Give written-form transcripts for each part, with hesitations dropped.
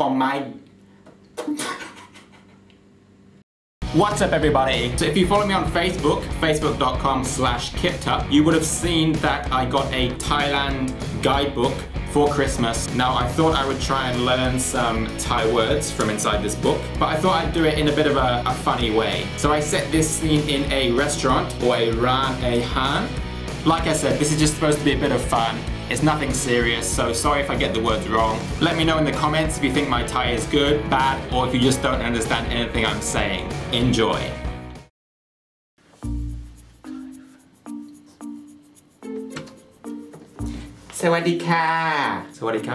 for my... What's up, everybody? So if you follow me on Facebook, facebook.com/KipTup, you would have seen that I got a Thailand guidebook for Christmas. Now, I thought I would try and learn some Thai words from inside this book, but I thought I'd do it in a bit of a funny way. So I set this scene in a restaurant, or a ran, a han. Like I said, this is just supposed to be a bit of fun. It's nothing serious, so sorry if I get the words wrong. Let me know in the comments if you think my Thai is good, bad, or if you just don't understand anything I'm saying. Enjoy. Sawadika. Sawadika.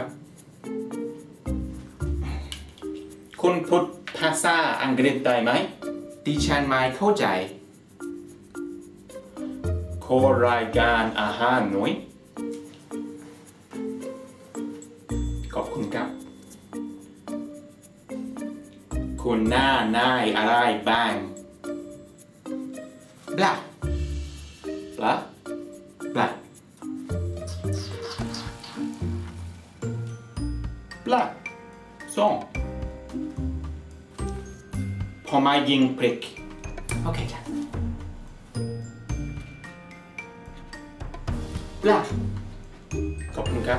Kun put pasa angrit dai mai? Dichan mai kojai. Koraigan ahan noi. Kuna nai arai bang. Blah. Blah. Blah. Blah. Song. Pomaying prick. Okay, Jack. Blah. Kopunka.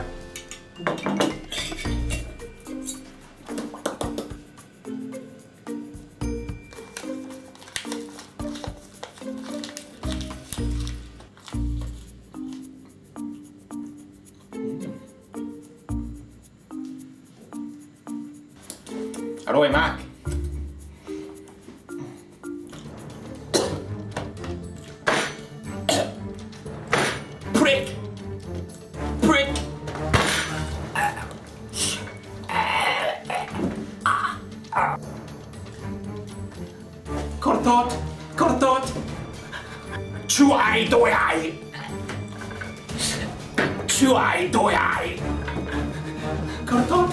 Aroi mak. Prick. Prick. Kortot. Kortot. Chuai doi ai. Chuai doi ai. Kortot.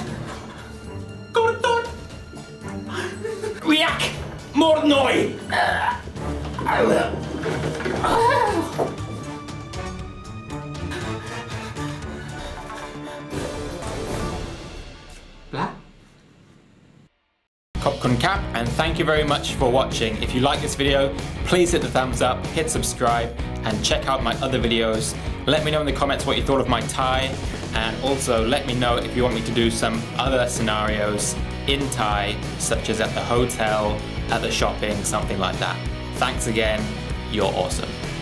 More noise! I will. Kopkun Kap, and thank you very much for watching. If you like this video, please hit the thumbs up, hit subscribe, and check out my other videos. Let me know in the comments what you thought of my Thai, and also let me know if you want me to do some other scenarios in Thai, such as at the hotel, at the shopping, something like that. Thanks again, you're awesome.